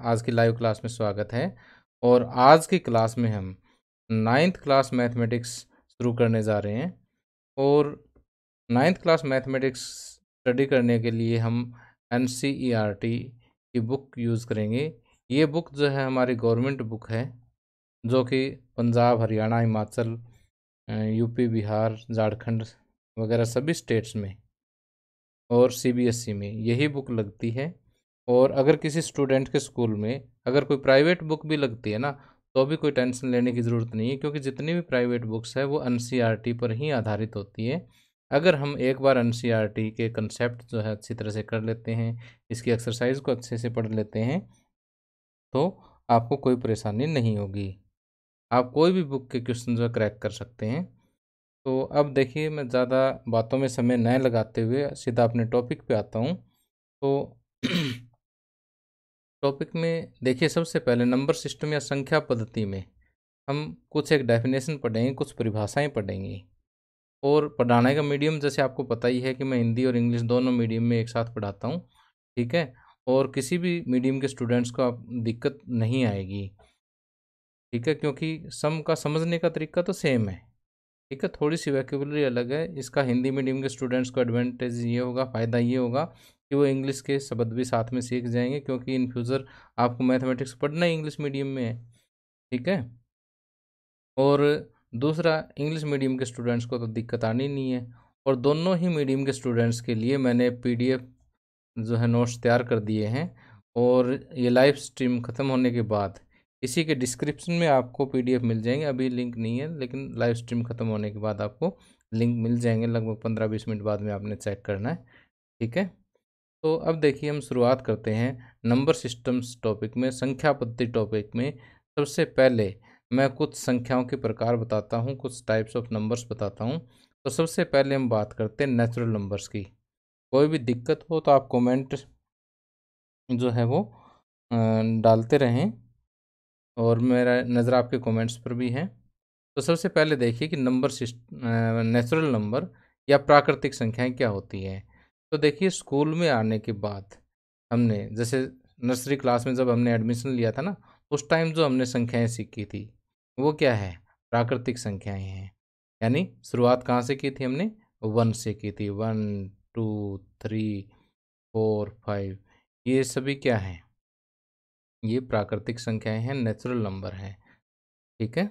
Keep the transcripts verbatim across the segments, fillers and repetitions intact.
आज की live class में स्वागत है। और आज की क्लास में हम नाइन्थ क्लास मैथमेटिक्स शुरू करने जा रहे हैं। और नाइन्थ क्लास मैथमेटिक्स स्टडी करने के लिए हम N C E R T की बुक यूज़ करेंगे। ये बुक जो है हमारी गवर्नमेंट बुक है, जो कि पंजाब, हरियाणा, हिमाचल, यूपी, बिहार, झारखंड वगैरह सभी स्टेट्स में और सी बी एस ई में यही बुक लगती है। और अगर किसी स्टूडेंट के स्कूल में अगर कोई प्राइवेट बुक भी लगती है ना, तो भी कोई टेंशन लेने की ज़रूरत नहीं है, क्योंकि जितनी भी प्राइवेट बुक्स है वो N C E R T पर ही आधारित होती है। अगर हम एक बार N C E R T के कंसेप्ट जो है अच्छी तरह से कर लेते हैं, इसकी एक्सरसाइज को अच्छे से पढ़ लेते हैं, तो आपको कोई परेशानी नहीं होगी। आप कोई भी बुक के क्वेश्चन जो क्रैक कर सकते हैं। तो अब देखिए, मैं ज़्यादा बातों में समय न लगाते हुए सीधा अपने टॉपिक पे आता हूँ। तो टॉपिक में देखिए, सबसे पहले नंबर सिस्टम या संख्या पद्धति में हम कुछ एक डेफिनेशन पढ़ेंगे, कुछ परिभाषाएं पढ़ेंगे। और पढ़ाने का मीडियम जैसे आपको पता ही है कि मैं हिंदी और इंग्लिश दोनों मीडियम में एक साथ पढ़ाता हूँ, ठीक है। और किसी भी मीडियम के स्टूडेंट्स को आप दिक्कत नहीं आएगी, ठीक है, क्योंकि सम का समझने का तरीका तो सेम है, ठीक है। थोड़ी सी वोकैबुलरी अलग है। इसका हिंदी मीडियम के स्टूडेंट्स को एडवांटेज ये होगा, फ़ायदा ये होगा कि वो इंग्लिश के शब्द भी साथ में सीख जाएंगे, क्योंकि इन फ्यूचर आपको मैथमेटिक्स पढ़ना ही इंग्लिश मीडियम में है, ठीक है। और दूसरा, इंग्लिश मीडियम के स्टूडेंट्स को तो दिक्कत आनी नहीं है। और दोनों ही मीडियम के स्टूडेंट्स के लिए मैंने पी डी एफ जो है नोट्स तैयार कर दिए हैं। और ये लाइव स्ट्रीम ख़त्म होने के बाद इसी के डिस्क्रिप्शन में आपको पीडीएफ मिल जाएंगे। अभी लिंक नहीं है, लेकिन लाइव स्ट्रीम ख़त्म होने के बाद आपको लिंक मिल जाएंगे। लगभग पंद्रह बीस मिनट बाद में आपने चेक करना है, ठीक है। तो अब देखिए, हम शुरुआत करते हैं नंबर सिस्टम्स टॉपिक में, संख्या पद्धति टॉपिक में। सबसे पहले मैं कुछ संख्याओं के प्रकार बताता हूँ, कुछ टाइप्स ऑफ नंबर्स बताता हूँ। तो सबसे पहले हम बात करते हैं नेचुरल नंबर्स की। कोई भी दिक्कत हो तो आप कॉमेंट जो है वो डालते रहें, और मेरा नज़र आपके कमेंट्स पर भी है। तो सबसे पहले देखिए कि नंबर सिस्टम, नेचुरल नंबर या प्राकृतिक संख्याएं क्या होती हैं। तो देखिए, स्कूल में आने के बाद हमने, जैसे नर्सरी क्लास में जब हमने एडमिशन लिया था ना, उस टाइम जो हमने संख्याएं सीखी थी वो क्या है, प्राकृतिक संख्याएं हैं। यानी शुरुआत कहाँ से की थी हमने, वन से की थी। One, two, three, four, five, ये सभी क्या हैं, ये प्राकृतिक संख्याएं हैं, नेचुरल नंबर हैं, ठीक है।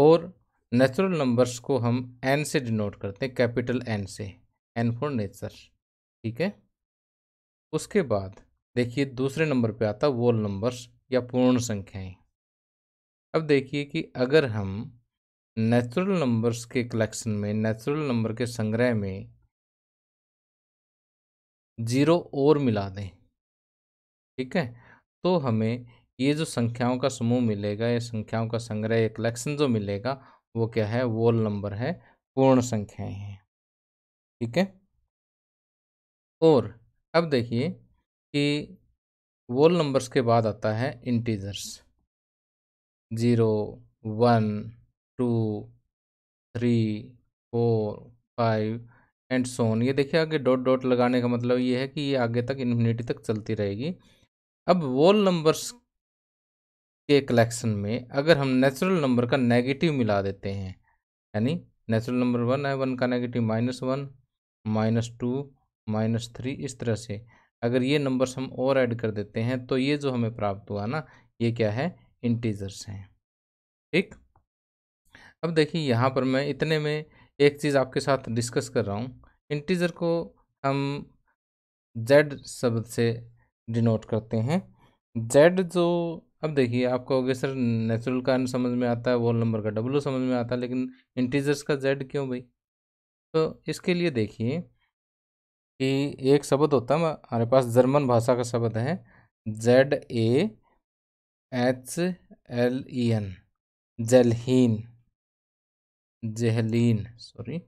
और नेचुरल नंबर्स को हम एन से डिनोट करते हैं, कैपिटल एन से, एन फॉर नेचर, ठीक है। उसके बाद देखिए, दूसरे नंबर पे आता है होल नंबर्स या पूर्ण संख्याएं। अब देखिए कि अगर हम नेचुरल नंबर्स के कलेक्शन में, नेचुरल नंबर के संग्रह में जीरो और मिला दें, ठीक है, तो हमें ये जो संख्याओं का समूह मिलेगा, ये संख्याओं का संग्रह, ये कलेक्शन जो मिलेगा वो क्या है, होल नंबर है, पूर्ण संख्याएं हैं, ठीक है। और अब देखिए कि होल नंबर्स के बाद आता है integers. Zero, one, two, three, four, five and so on. ये देखिए, आगे डॉट डॉट लगाने का मतलब ये है कि ये आगे तक इन्फिनिटी तक चलती रहेगी। अब होल नंबर्स के कलेक्शन में अगर हम नेचुरल नंबर का नेगेटिव मिला देते हैं, यानी नेचुरल नंबर वन है, वन का negative minus one, minus two, minus three, इस तरह से अगर ये नंबर्स हम और ऐड कर देते हैं, तो ये जो हमें प्राप्त हुआ ना, ये क्या है, इंटीजर्स हैं, ठीक। अब देखिए, यहाँ पर मैं इतने में एक चीज़ आपके साथ डिस्कस कर रहा हूँ। इंटीजर को हम जेड शब्द से डिनोट करते हैं। जेड जो, अब देखिए, आप कहोगे सर नेचुरल का एन समझ में आता है, होल नंबर का डब्ल्यू समझ में आता है, लेकिन इंटीजर्स का जेड क्यों भाई? तो इसके लिए देखिए कि एक शब्द होता है हमारे पास, जर्मन भाषा का शब्द है Z A H L E N, जेलहीन, जेहलीन, सॉरी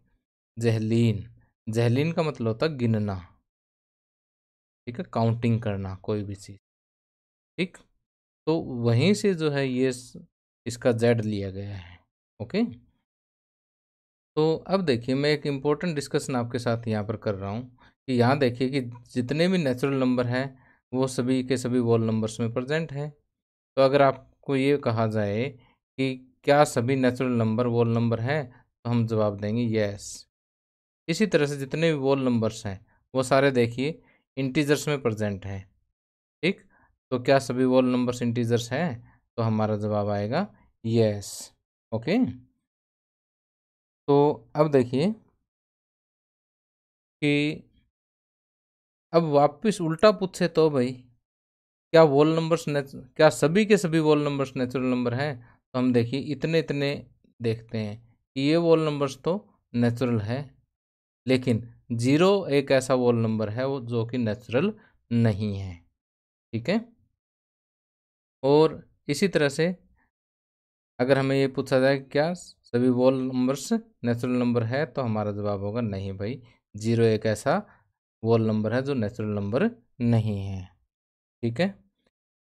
जेहलीन। जेहलीन का मतलब होता है गिनना, ठीक है, काउंटिंग करना कोई भी चीज़, ठीक। तो वहीं से जो है ये इसका जेड लिया गया है, ओके। तो अब देखिए, मैं एक इम्पोर्टेंट डिस्कशन आपके साथ यहाँ पर कर रहा हूँ कि यहाँ देखिए कि जितने भी नेचुरल नंबर हैं वो सभी के सभी वॉल नंबर्स में प्रेजेंट हैं। तो अगर आपको ये कहा जाए कि क्या सभी नेचुरल नंबर वॉल नंबर हैं, तो हम जवाब देंगे यस। इसी तरह से जितने भी वॉल नंबर्स हैं वो सारे देखिए इंटीजर्स में प्रेजेंट हैं। ठीक, तो क्या सभी वॉल नंबर्स इंटीजर्स हैं, तो हमारा जवाब आएगा यस। ओके, तो अब देखिए कि अब वापस उल्टा पूछे तो भाई क्या वॉल नंबर्स क्या सभी के सभी वॉल नंबर्स नेचुरल नंबर हैं, तो हम देखिए इतने इतने देखते हैं कि ये वॉल नंबर्स तो नेचुरल है, लेकिन जीरो एक ऐसा वॉल नंबर है वो जो कि नेचुरल नहीं है। ठीक है, और इसी तरह से अगर हमें ये पूछा जाए क्या सभी वॉल नंबर्स नेचुरल नंबर है, तो हमारा जवाब होगा नहीं भाई, जीरो एक ऐसा वॉल नंबर है जो नेचुरल नंबर नहीं है। ठीक है,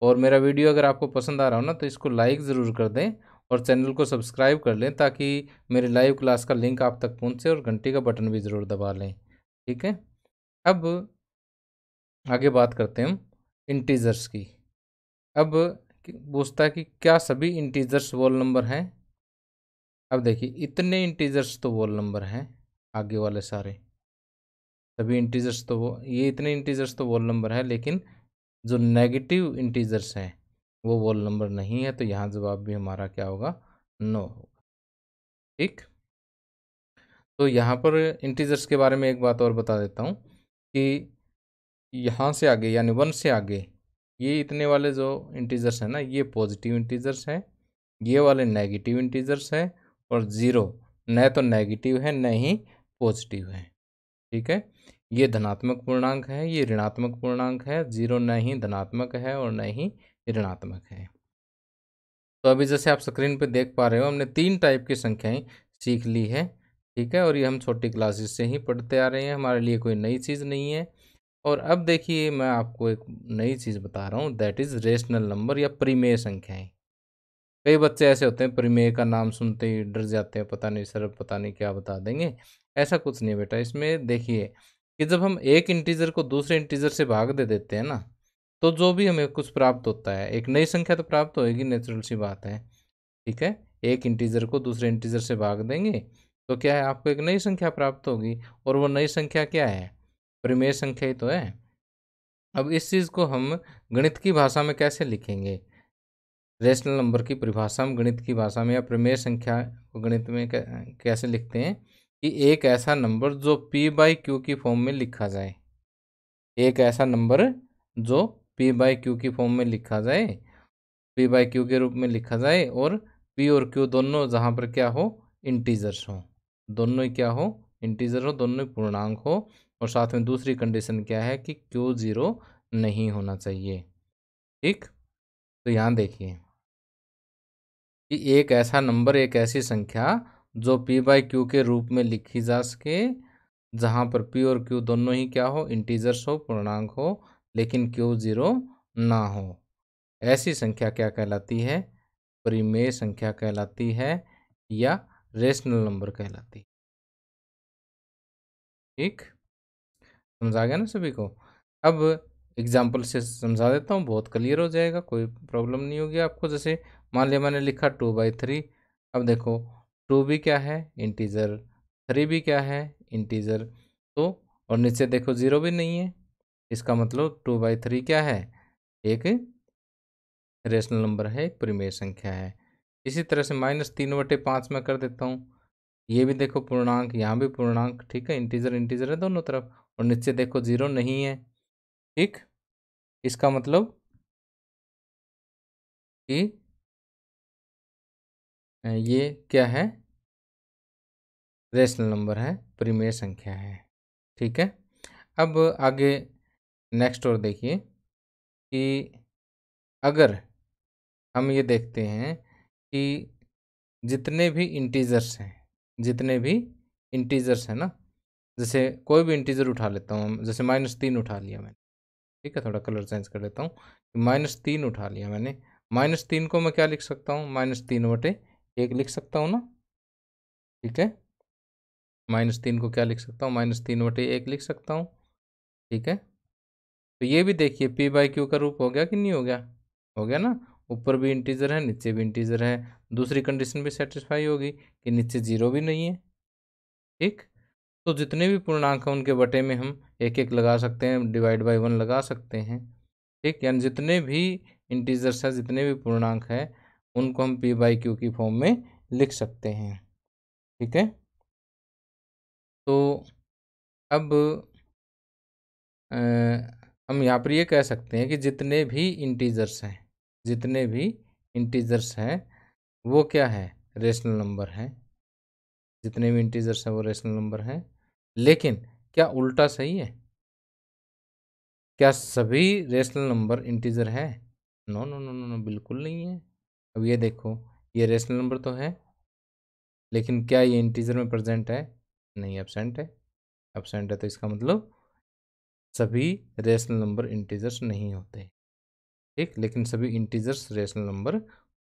और मेरा वीडियो अगर आपको पसंद आ रहा हो ना, तो इसको लाइक ज़रूर कर दें और चैनल को सब्सक्राइब कर लें, ताकि मेरे लाइव क्लास का लिंक आप तक पहुंचे, और घंटी का बटन भी ज़रूर दबा लें। ठीक है, अब आगे बात करते हैं हम इंटीजर्स की। अब पूछता है कि क्या सभी इंटीजर्स वॉल नंबर हैं। अब देखिए इतने इंटीजर्स तो वॉल नंबर हैं, आगे वाले सारे सभी इंटीजर्स तो वो ये इतने इंटीजर्स तो वॉल नंबर है, लेकिन जो नेगेटिव इंटीजर्स हैं वो वॉल नंबर नहीं है, तो यहाँ जवाब भी हमारा क्या होगा, नो होगा। ठीक, तो यहाँ पर इंटीजर्स के बारे में एक बात और बता देता हूँ कि यहाँ से आगे यानी वन से आगे ये इतने वाले जो इंटीजर्स हैं ना, ये पॉजिटिव इंटीजर्स हैं, ये वाले नेगेटिव इंटीजर्स हैं, और ज़ीरो न तो नेगेटिव है न ही पॉजिटिव है। ठीक है, ये धनात्मक पूर्णांक है, ये ऋणात्मक पूर्णांक है, जीरो न ही धनात्मक है और न ही ऋणात्मक है। तो अभी जैसे आप स्क्रीन पे देख पा रहे हो, हमने तीन टाइप की संख्याएं सीख ली है। ठीक है, और ये हम छोटी क्लासेस से ही पढ़ते आ रहे हैं, हमारे लिए कोई नई चीज़ नहीं है। और अब देखिए मैं आपको एक नई चीज़ बता रहा हूँ, दैट इज़ रेशनल नंबर या परिमेय संख्याएँ। कई बच्चे ऐसे होते हैं परिमेय का नाम सुनते ही डर जाते हैं, पता नहीं सर पता नहीं क्या बता देंगे। ऐसा कुछ नहीं बेटा, इसमें देखिए कि जब हम एक इंटीजर को दूसरे इंटीजर से भाग दे देते हैं ना, तो जो भी हमें कुछ प्राप्त होता है एक नई संख्या तो प्राप्त होगी, नेचुरल सी बात है। ठीक है, एक इंटीजर को दूसरे इंटीजर से भाग देंगे तो क्या है, आपको एक नई संख्या प्राप्त होगी, और वो नई संख्या क्या है, परिमेय संख्या ही तो है। अब इस चीज़ को हम गणित की भाषा में कैसे लिखेंगे, रेशनल नंबर की परिभाषा में गणित की भाषा में या परिमेय संख्या को गणित में कैसे लिखते हैं कि एक ऐसा नंबर जो पी बाई क्यू की फॉर्म में लिखा जाए, एक ऐसा नंबर जो पी बाई क्यू की फॉर्म में लिखा जाए, पी बाई क्यू के रूप में लिखा जाए, और पी और क्यू दोनों जहाँ पर क्या हो, इंटीजर्स हो, दोनों ही क्या हो, इंटीजर हो, दोनों ही पूर्णांक हो, और साथ में दूसरी कंडीशन क्या है कि क्यू जीरो नहीं होना चाहिए। ठीक, तो यहाँ देखिए कि एक ऐसा नंबर, एक ऐसी संख्या जो p बाई क्यू के रूप में लिखी जा सके, जहाँ पर p और q दोनों ही क्या हो, इंटीजर्स हो, पूर्णांक हो, लेकिन q जीरो ना हो, ऐसी संख्या क्या कहलाती है, परिमेय संख्या कहलाती है या रेशनल नंबर कहलाती है। ठीक, समझा गया ना सभी को। अब एग्जाम्पल से समझा देता हूँ, बहुत क्लियर हो जाएगा, कोई प्रॉब्लम नहीं होगी आपको। जैसे मान लिया मैंने लिखा टू बाई थ्री, अब देखो टू भी क्या है, इंटीजर, थ्री भी क्या है, इंटीजर, तो और नीचे देखो जीरो भी नहीं है, इसका मतलब टू बाई थ्री क्या है, एक रेशनल नंबर है, एक परिमेय संख्या है। इसी तरह से माइनस तीन बटे पाँच में कर देता हूँ, ये भी देखो पूर्णांक, यहाँ भी पूर्णांक। ठीक है, इंटीजर इंटीजर है दोनों तरफ, और नीचे देखो जीरो नहीं है। ठीक, इसका मतलब कि ये क्या है, रेशनल नंबर है, परिमेय संख्या है। ठीक है, अब आगे नेक्स्ट और देखिए कि अगर हम ये देखते हैं कि जितने भी इंटीजर्स हैं, जितने भी इंटीजर्स हैं ना, जैसे कोई भी इंटीजर उठा लेता हूँ, जैसे माइनस तीन उठा लिया मैंने। ठीक है, थोड़ा कलर चेंज कर लेता हूँ, माइनस तीन उठा लिया मैंने, माइनस तीन को मैं क्या लिख सकता हूँ, माइनस तीन बटे एक लिख सकता हूँ ना। ठीक है, माइनस तीन को क्या लिख सकता हूँ, माइनस तीन बटे एक लिख सकता हूँ। ठीक है, तो तो ये भी देखिए पी बाई क्यू का रूप हो गया कि नहीं हो गया, हो गया ना, ऊपर भी इंटीजर है नीचे भी इंटीजर है। दूसरी कंडीशन भी सेटिस्फाई होगी कि नीचे जीरो भी नहीं है। ठीक, तो जितने भी पूर्णांक हैं उनके बटे में हम एक एक लगा सकते हैं, डिवाइड बाय वन लगा सकते हैं। ठीक, यानी जितने भी इंटीजर्स हैं जितने भी पूर्णांक हैं उनको हम पी बाई क्यू की फॉर्म में लिख सकते हैं। ठीक है, तो अब आ, हम यहाँ पर ये कह सकते हैं कि जितने भी इंटीजर्स हैं जितने भी इंटीजर्स हैं वो क्या है, रेशनल नंबर हैं। जितने भी इंटीजर्स हैं वो रेशनल नंबर हैं। लेकिन क्या उल्टा सही है, क्या सभी रेशनल नंबर इंटीजर है? No no no no no बिल्कुल नहीं है। अब ये देखो, ये रेशनल नंबर तो है लेकिन क्या ये इंटीजर में प्रेजेंट है? नहीं, एब्सेंट है। एब्सेंट है तो इसका मतलब सभी रेशनल नंबर इंटीजर्स नहीं होते। ठीक, लेकिन सभी इंटीजर्स रेशनल नंबर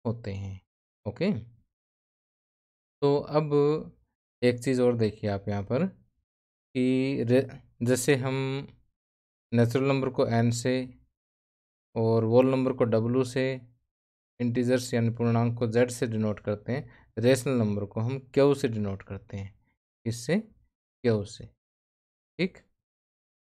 होते हैं। ओके, तो अब एक चीज़ और देखिए आप यहाँ पर कि जैसे हम नेचुरल नंबर को एन से और होल नंबर को डब्ल्यू से, इंटीजर्स यानी पूर्णांक को जेड से डिनोट करते हैं, रेशनल नंबर को हम क्यू से डिनोट करते हैं। इससे क्यू से। ठीक,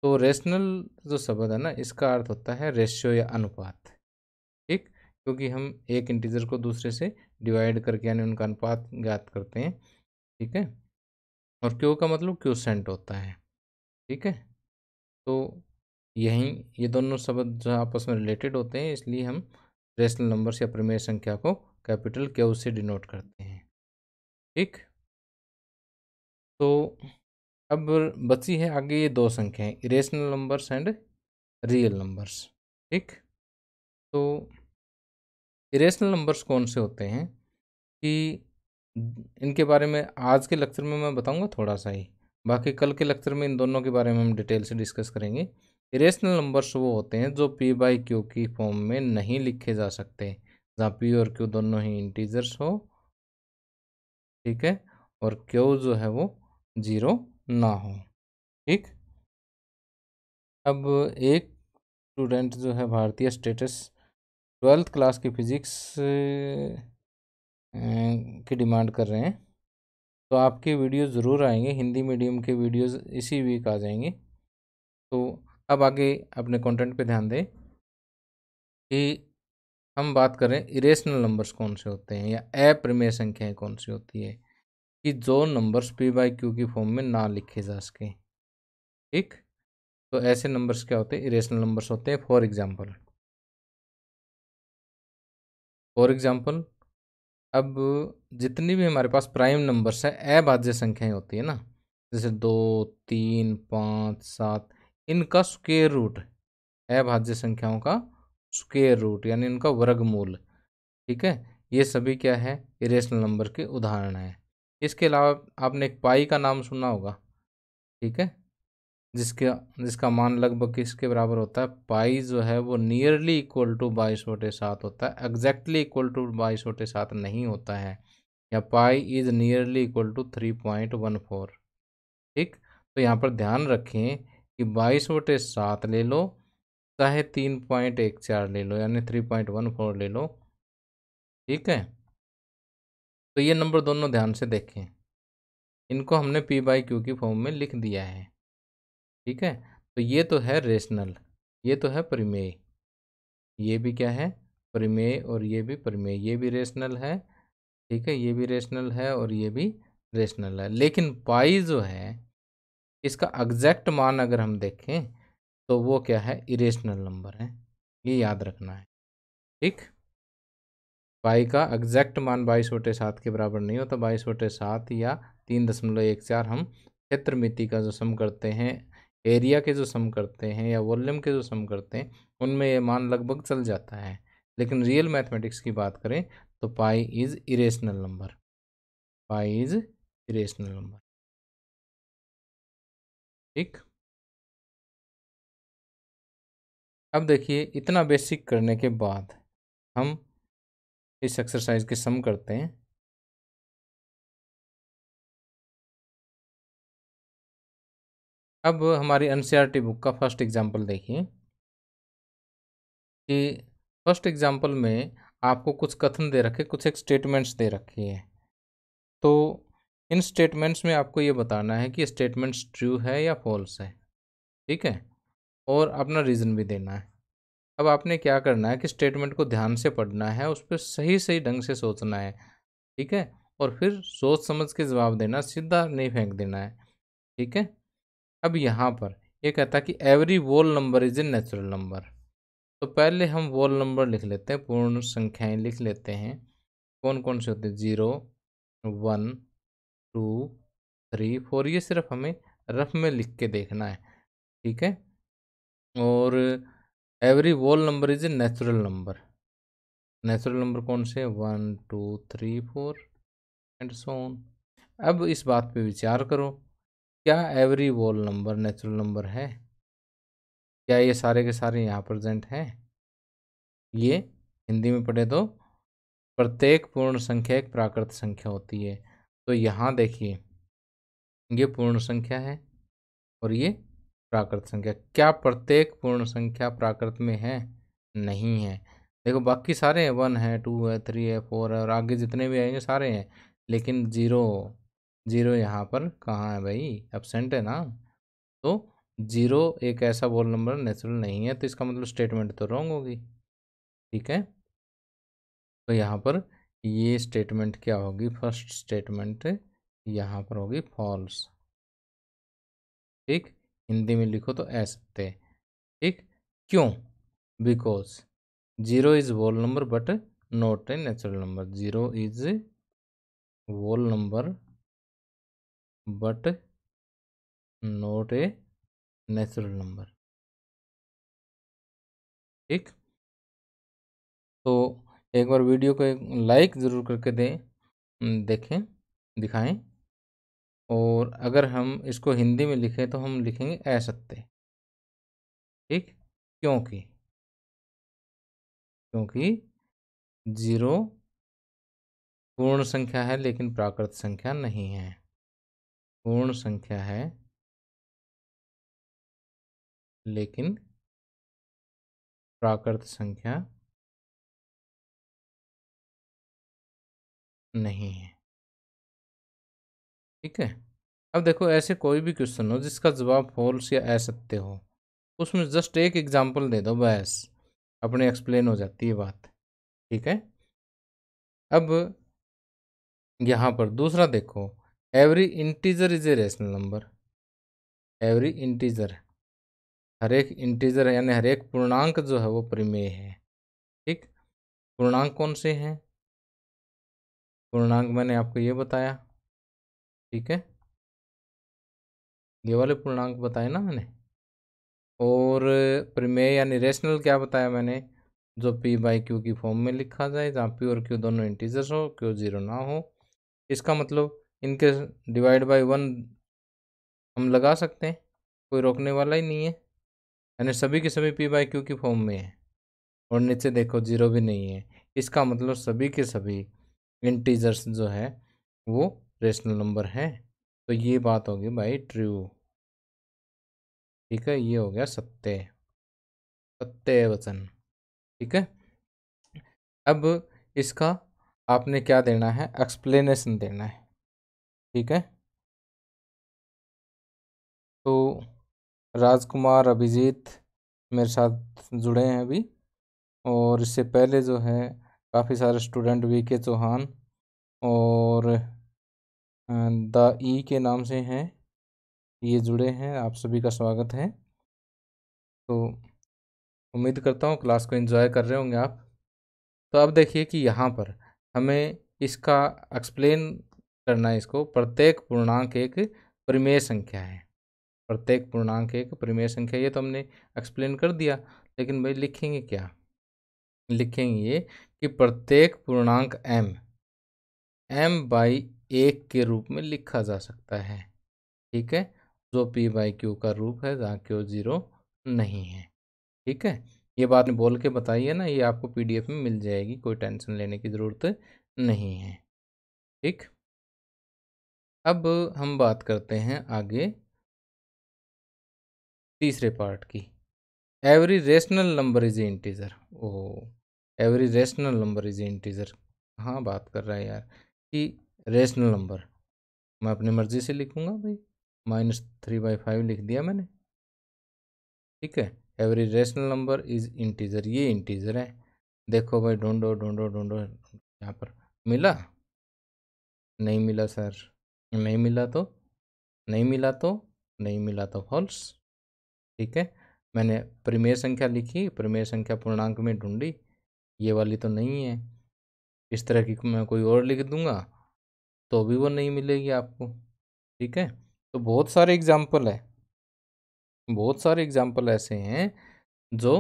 तो रेशनल जो शब्द है ना इसका अर्थ होता है रेशियो या अनुपात। ठीक, क्योंकि हम एक इंटीजर को दूसरे से डिवाइड करके यानी उनका अनुपात ज्ञात करते हैं। ठीक है, और क्यू का मतलब क्यूसेंट होता है। ठीक है, तो यही ये दोनों शब्द जो आपस में रिलेटेड होते हैं, इसलिए हम रेशनल नंबर्स या प्रमेय संख्या को कैपिटल क्यू से डिनोट करते हैं। ठीक, तो अब बची है आगे ये दो संख्याएं, irrational numbers and real numbers. ठीक, तो इरेशनल नंबर्स कौन से होते हैं कि इनके बारे में आज के लेक्चर में मैं बताऊंगा थोड़ा सा ही, बाकी कल के लेक्चर में इन दोनों के बारे में हम डिटेल से डिस्कस करेंगे। इरेशनल नंबर्स वो होते हैं जो पी बाई क्यू की फॉर्म में नहीं लिखे जा सकते, जहाँ पी और क्यू दोनों ही इंटीजर्स हो। ठीक है, और क्यू जो है वो जीरो ना हो। ठीक, अब एक स्टूडेंट जो है भारतीय स्टेटस ट्वेल्थ क्लास की फिजिक्स की डिमांड कर रहे हैं, तो आपके वीडियो ज़रूर आएंगे, हिंदी मीडियम के वीडियोस इसी वीक आ जाएंगे। तो अब आगे अपने कंटेंट पे ध्यान दें कि हम बात करें इरेशनल नंबर्स कौन से होते हैं या अप्रमेय संख्याएँ कौन सी होती है, कि जो नंबर्स पी बाई क्यू की फॉर्म में ना लिखे जा सके। ठीक, तो ऐसे नंबर्स क्या होते हैं, इरेशनल नंबर्स होते हैं। फॉर एग्जांपल फॉर एग्जांपल अब जितनी भी हमारे पास प्राइम नंबर्स है, अभाज्य संख्याएं होती है ना, जैसे दो, तीन, पाँच, सात, इनका स्क्वायर रूट, अभाज्य संख्याओं का स्क्वायर रूट यानी उनका वर्गमूल। ठीक है, ये सभी क्या है, इरेशनल नंबर के उदाहरण हैं। इसके अलावा आपने एक पाई का नाम सुना होगा। ठीक है, जिसके जिसका मान लगभग किसके बराबर होता है, पाई जो है वो नियरली इक्वल टू बाईस बटे सात होता है, एग्जैक्टली इक्वल टू बाईस बटे सात नहीं होता है, या pi is nearly equal to three point one four. ठीक, तो यहाँ पर ध्यान रखें कि बाईस बटे सात ले लो चाहे तीन पॉइंट एक चार ले लो यानी थ्री पॉइंट वन फोर ले लो। ठीक है, तो ये नंबर दोनों ध्यान से देखें, इनको हमने पी बाई क्यू की फॉर्म में लिख दिया है। ठीक है, तो ये तो है रेशनल, ये तो है परिमेय, ये भी क्या है परिमेय, और ये भी परिमेय, ये भी रेशनल है। ठीक है, ये भी रेशनल है और ये भी रेशनल है। लेकिन पाई जो है इसका एग्जैक्ट मान अगर हम देखें तो वो क्या है, इरेशनल नंबर है, ये याद रखना है। ठीक, पाई का एग्जैक्ट मान बाईस बटे सात के बराबर नहीं होता, बाईस बटे सात या तीन दशमलव एक चार हम क्षेत्र मिति का जो सम करते हैं, एरिया के जो सम करते हैं या वॉल्यूम के जो सम करते हैं, उनमें ये मान लगभग चल जाता है। लेकिन रियल मैथमेटिक्स की बात करें तो pi is irrational number, pi is irrational number. ठीक, अब देखिए इतना बेसिक करने के बाद हम इस एक्सरसाइज के सम करते हैं। अब हमारी एनसीईआरटी बुक का फर्स्ट एग्जांपल देखिए। कि फर्स्ट एग्जाम्पल में आपको कुछ कथन दे रखे, कुछ एक स्टेटमेंट्स दे रखी हैं। तो इन स्टेटमेंट्स में आपको ये बताना है कि स्टेटमेंट्स ट्रू है या फॉल्स है, ठीक है, और अपना रीज़न भी देना है। अब आपने क्या करना है कि स्टेटमेंट को ध्यान से पढ़ना है, उस पर सही सही ढंग से सोचना है, ठीक है, और फिर सोच समझ के जवाब देना, सीधा नहीं फेंक देना है, ठीक है। अब यहाँ पर ये कहता है कि every whole number is a natural number. तो पहले हम वोल नंबर लिख लेते हैं, पूर्ण संख्याएं लिख लेते हैं। कौन कौन से होते हैं? Zero, one, two, three, four. ये सिर्फ हमें रफ में लिख के देखना है, ठीक है। और every whole number is a natural number. Natural number कौन से? One, two, three, four and so on. अब इस बात पे विचार करो, क्या every whole number natural number है? क्या ये सारे के सारे यहाँ प्रेजेंट हैं? ये हिंदी में पढ़े तो प्रत्येक पूर्ण संख्या एक प्राकृत संख्या होती है। तो यहाँ देखिए, ये पूर्ण संख्या है और ये प्राकृत संख्या। क्या प्रत्येक पूर्ण संख्या प्राकृत में है? नहीं है। देखो बाकी सारे हैं, वन है, टू है, थ्री है, फोर है, और आगे जितने भी आएंगे सारे हैं। लेकिन जीरो, जीरो यहाँ पर कहाँ है भाई? एब्सेंट है ना। तो जीरो एक ऐसा वोल नंबर नेचुरल नहीं है, तो इसका मतलब स्टेटमेंट तो रॉन्ग होगी, ठीक है। तो यहाँ पर ये स्टेटमेंट क्या होगी? फर्स्ट स्टेटमेंट यहाँ पर होगी फॉल्स, ठीक। हिंदी में लिखो तो ऐ सकते, ठीक। क्यों? Because zero is whole number but not a natural number. Zero is whole number but not a natural number, ठीक। तो एक बार वीडियो को एक लाइक ज़रूर करके दें, देखें, दिखाएं। और अगर हम इसको हिंदी में लिखें तो हम लिखेंगे असत्य, ठीक। क्योंकि क्योंकि जीरो पूर्ण संख्या है लेकिन प्राकृत संख्या नहीं है। पूर्ण संख्या है लेकिन प्राकृत संख्या नहीं है, ठीक है। अब देखो, ऐसे कोई भी क्वेश्चन हो जिसका जवाब फॉल्स या असत्य हो, उसमें जस्ट एक एग्जांपल दे दो, बस अपने एक्सप्लेन हो जाती है बात, ठीक है। अब यहाँ पर दूसरा देखो, every integer is a rational number. Every integer, हर एक इंटीजर यानी हर एक पूर्णांक जो है वो परिमेय है, ठीक। पूर्णांक कौन से हैं? पूर्णांक मैंने आपको ये बताया, ठीक है, ये वाले पूर्णांक बताए ना मैंने। और परिमेय यानी रेशनल क्या बताया मैंने? जो पी बाई क्यू की फॉर्म में लिखा जाए, जहाँ पी और क्यू दोनों इंटीजर्स हो, क्यू जीरो ना हो। इसका मतलब इनके डिवाइड बाय वन हम लगा सकते हैं, कोई रोकने वाला ही नहीं है, यानी सभी के सभी पी बाई क्यू की फॉर्म में है। और नीचे देखो जीरो भी नहीं है, इसका मतलब सभी के सभी इंटीजर्स जो है वो रेशनल नंबर है। तो ये बात होगी भाई ट्रू, ठीक है। ये हो गया सत्य, सत्य वचन, ठीक है। अब इसका आपने क्या देना है? एक्सप्लेनेशन देना है, ठीक है। तो राजकुमार अभिजीत मेरे साथ जुड़े हैं अभी, और इससे पहले जो है काफ़ी सारे स्टूडेंट वी के चौहान और द ई के नाम से हैं, ये जुड़े हैं। आप सभी का स्वागत है। तो उम्मीद करता हूँ क्लास को एंजॉय कर रहे होंगे आप। तो अब देखिए कि यहाँ पर हमें इसका एक्सप्लेन करना है, इसको प्रत्येक पूर्णांक एक परिमेय संख्या है। प्रत्येक पूर्णांक एक परिमेय संख्या, ये तो हमने एक्सप्लेन कर दिया। लेकिन भाई लिखेंगे क्या? लिखेंगे ये कि प्रत्येक पूर्णांक एम एम बाई एक के रूप में लिखा जा सकता है, ठीक है, जो पी बाई क्यू का रूप है, जहाँ क्यू जीरो नहीं है, ठीक है। ये बात बोल के बताई है ना, ये आपको पीडीएफ में मिल जाएगी, कोई टेंशन लेने की ज़रूरत नहीं है, ठीक। अब हम बात करते हैं आगे तीसरे पार्ट की, every rational number is integer. Oh every rational number is integer, हाँ बात कर रहा है यार कि रेशनल नंबर मैं अपनी मर्जी से लिखूँगा भाई, माइनस थ्री बाई फाइव लिख दिया मैंने, ठीक है। Every rational number is integer, ये इंटीजर है। देखो भाई ढूंढो ढूंढो ढूंढो, यहाँ पर मिला नहीं मिला सर, नहीं मिला तो नहीं मिला तो नहीं मिला तो फॉल्स, ठीक है। मैंने परिमेय संख्या लिखी, परिमेय संख्या पूर्णांक में ढूंढी, ये वाली तो नहीं है। इस तरह की मैं कोई और लिख दूंगा तो भी वो नहीं मिलेगी आपको, ठीक है। तो बहुत सारे एग्जाम्पल है, बहुत सारे एग्जाम्पल ऐसे हैं जो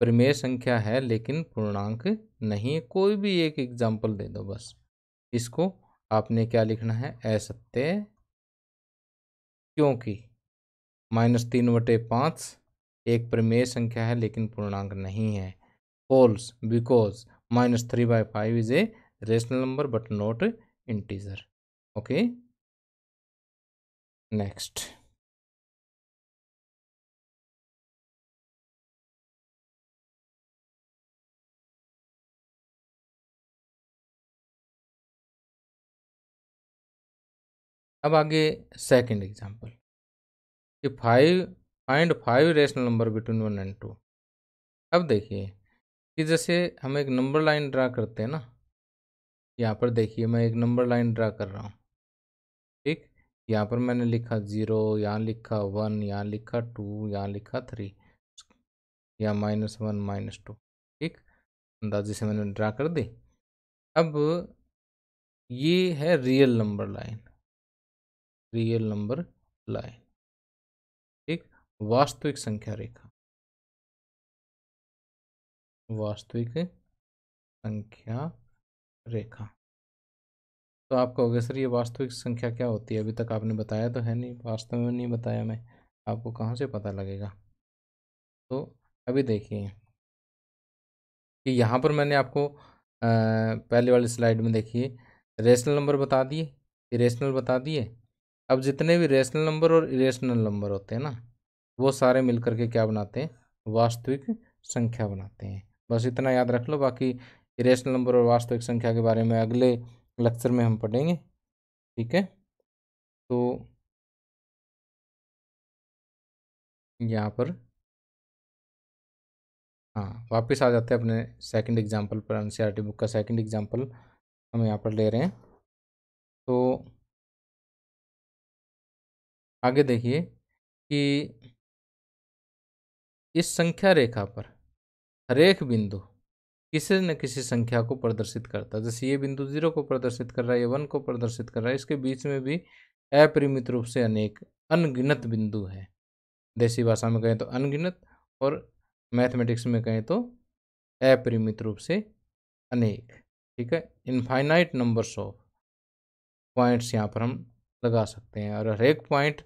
परिमेय संख्या है लेकिन पूर्णांक नहीं है। कोई भी एक एग्जाम्पल दे दो बस, इसको आपने क्या लिखना है, असत्य क्योंकि माइनस तीन बटे पाँच एक परिमेय संख्या है लेकिन पूर्णांक नहीं है। False because minus three by five is a rational number but not integer. Okay next, अब आगे सेकंड एग्जांपल कि five find five rational number between one and two. अब देखिए कि जैसे हम एक नंबर लाइन ड्रा करते हैं ना, यहाँ पर देखिए मैं एक नंबर लाइन ड्रा कर रहा हूँ, ठीक। यहाँ पर मैंने लिखा ज़ीरो, यहाँ लिखा वन, यहाँ लिखा टू, यहाँ लिखा थ्री, यहाँ माइनस वन माइनस टू, ठीक। अंदाजे से मैंने ड्रा कर दी। अब ये है real number line, real number line, ठीक। वास्तविक संख्या रेखा, वास्तविक संख्या रेखा। तो आप कहोगे सर ये वास्तविक संख्या क्या होती है, अभी तक आपने बताया तो है नहीं, वास्तव में नहीं बताया मैं, आपको कहाँ से पता लगेगा। तो अभी देखिए कि यहाँ पर मैंने आपको पहले वाली स्लाइड में देखिए रेशनल नंबर बता दिए, इरेशनल बता दिए। अब जितने भी रेशनल नंबर और इरेशनल नंबर होते हैं ना, वो सारे मिलकर के क्या बनाते हैं, वास्तविक संख्या बनाते हैं। बस इतना याद रख लो, बाकी इरेशनल नंबर और वास्तविक संख्या के बारे में अगले लेक्चर में हम पढ़ेंगे, ठीक है। तो यहाँ पर हाँ वापस आ जाते हैं अपने सेकंड एग्जाम्पल पर। एनसीईआरटी बुक का सेकंड एग्जाम्पल हम यहाँ पर ले रहे हैं। तो आगे देखिए कि इस संख्या रेखा पर हरेक बिंदु किसी न किसी संख्या को प्रदर्शित करता है। जैसे ये बिंदु जीरो को प्रदर्शित कर रहा है, ये वन को प्रदर्शित कर रहा है, इसके बीच में भी अपरिमित रूप से अनेक अनगिनत बिंदु है। देसी भाषा में कहें तो अनगिनत और मैथमेटिक्स में कहें तो अपरिमित रूप से अनेक, ठीक है। इनफाइनाइट नंबर्स ऑफ पॉइंट्स यहाँ पर हम लगा सकते हैं, और हरेक पॉइंट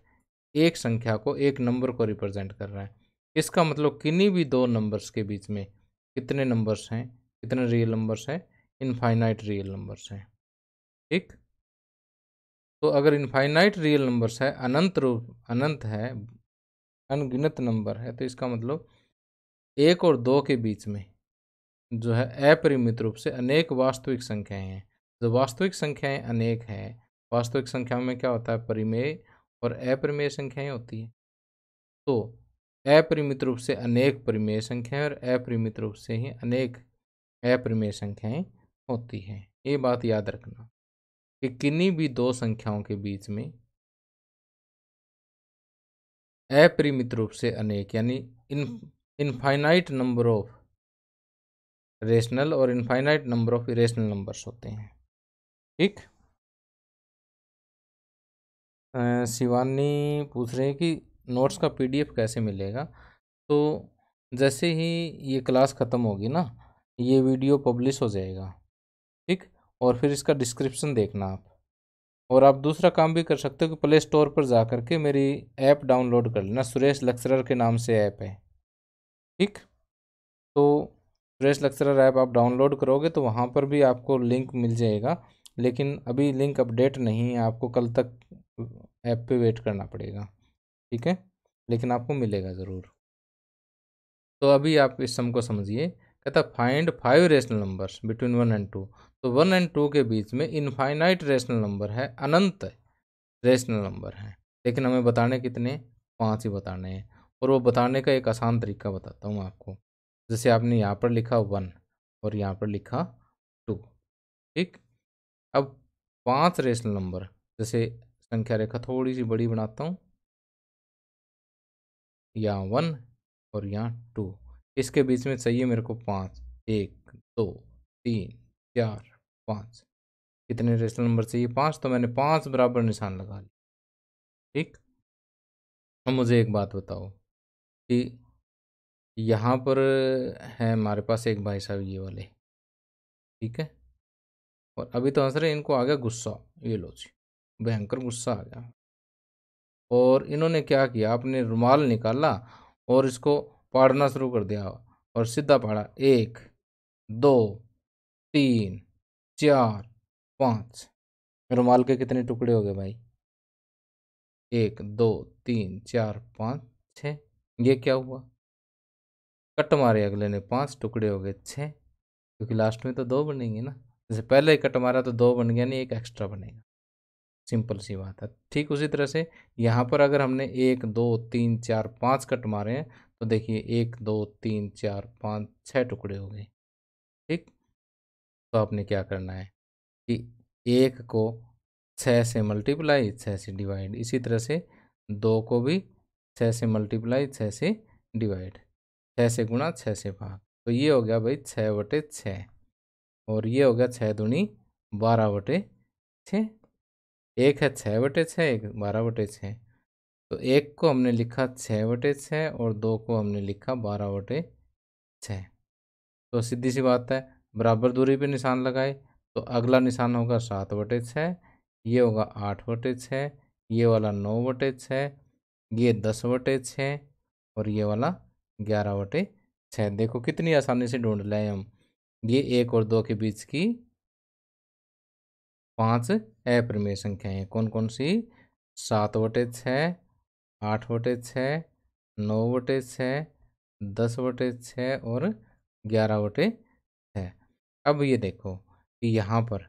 एक संख्या को, एक नंबर को रिप्रेजेंट कर रहा है। इसका मतलब किन्हीं भी दो नंबर्स के बीच में कितने नंबर्स हैं, कितने रियल नंबर्स हैं, इनफाइनाइट रियल नंबर्स हैं, ठीक। तो अगर इनफाइनाइट रियल नंबर्स है, अनंत रूप अनंत है, अनगिनत नंबर है, तो इसका मतलब एक और दो के बीच में जो है अपरिमित रूप से अनेक वास्तविक संख्याएं हैं। जो वास्तविक संख्याएं अनेक है, वास्तविक संख्या में क्या होता है, परिमेय और अपरिमेय संख्याएं होती है। तो अपरिमित रूप से अनेक परिमेय संख्याएं और अपरिमित रूप से ही अनेक अपरिमेय संख्याएं होती हैं। ये बात याद रखना कि किन्हीं भी दो संख्याओं के बीच में अपरिमित रूप से अनेक यानी इनफाइनाइट नंबर ऑफ रेशनल और infinite number of irrational numbers होते हैं, ठीक। शिवानी पूछ रहे हैं कि नोट्स का पीडीएफ कैसे मिलेगा। तो जैसे ही ये क्लास ख़त्म होगी ना, ये वीडियो पब्लिश हो जाएगा, ठीक। और फिर इसका डिस्क्रिप्शन देखना आप। और आप दूसरा काम भी कर सकते हो कि प्ले स्टोर पर जा कर के मेरी ऐप डाउनलोड कर लेना, सुरेश लेक्चरर के नाम से ऐप है, ठीक। तो सुरेश लेक्चरर ऐप आप डाउनलोड करोगे तो वहाँ पर भी आपको लिंक मिल जाएगा, लेकिन अभी लिंक अपडेट नहीं है, आपको कल तक ऐप पे वेट करना पड़ेगा, ठीक है, लेकिन आपको मिलेगा ज़रूर। तो अभी आप इस सम को समझिए। कहता find five rational numbers between one and two. तो वन एंड टू के बीच में इनफाइनाइट रेशनल नंबर है, अनंत रेशनल नंबर है, लेकिन हमें बताने कितने, पाँच ही बताने हैं। और वो बताने का एक आसान तरीका बताता हूँ आपको। जैसे आपने यहाँ पर लिखा वन और यहाँ पर लिखा टू, ठीक। अब पांच रेशनल नंबर, जैसे संख्या रेखा थोड़ी सी बड़ी बनाता हूँ, यहाँ वन और यहाँ टू, इसके बीच में चाहिए मेरे को पाँच। एक, दो, तीन, चार, पाँच, कितने रेशनल नंबर चाहिए, पाँच। तो मैंने पाँच बराबर निशान लगा लिया, ठीक। अब मुझे एक बात बताओ कि यहाँ पर है हमारे पास एक भाई साहब ये वाले, ठीक है, और अभी तो आंसर है, इनको आ गया गुस्सा, ये लो जी भयंकर गुस्सा आ गया। और इन्होंने क्या किया, आपने रुमाल निकाला और इसको पाड़ना शुरू कर दिया और सीधा पाड़ा, एक, दो, तीन, चार, पाँच। रुमाल के कितने टुकड़े हो गए भाई, एक, दो, तीन, चार, पाँच, छः। ये क्या हुआ, कट मारे अगले ने, पांच टुकड़े हो गए छः, क्योंकि लास्ट में तो दो बनेंगे ना। जैसे पहले ही कट मारा तो दो बन गया, नहीं एक एक्स्ट्रा बनेगा, सिंपल सी बात है। ठीक उसी तरह से यहाँ पर अगर हमने एक, दो, तीन, चार, पाँच कट मारे हैं तो देखिए एक, दो, तीन, चार, पाँच, छः टुकड़े हो गए, ठीक। तो आपने क्या करना है कि एक को छः से मल्टीप्लाई, छः से डिवाइड, इसी तरह से दो को भी छः से मल्टीप्लाई, छः से डिवाइड, छः से गुणा, छः से भाग। तो ये हो गया भाई छः बटे छः, और ये हो गया छः दूनी बारह बटे छः। एक है छः बटे छः, एक बारह बटे छः। तो एक को हमने लिखा छः बटे छः और दो को हमने लिखा बारह बटे छः। तो सीधी सी बात है, बराबर दूरी पे निशान लगाए तो अगला निशान होगा सात बटे छः, ये होगा आठ बटे छः, ये वाला नौ बटे छः, ये दस बटे छः और ये वाला ग्यारह बटे छः। देखो कितनी आसानी से ढूंढ लाए हम। ये एक और दो के बीच की पांच अप्रमेय संख्याएँ कौन कौन सी, सात बटे छः, आठ बटे छः, नौ बटे छः, दस बटे छः और ग्यारह बटे छः। अब ये देखो कि यहाँ पर